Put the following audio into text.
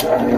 What?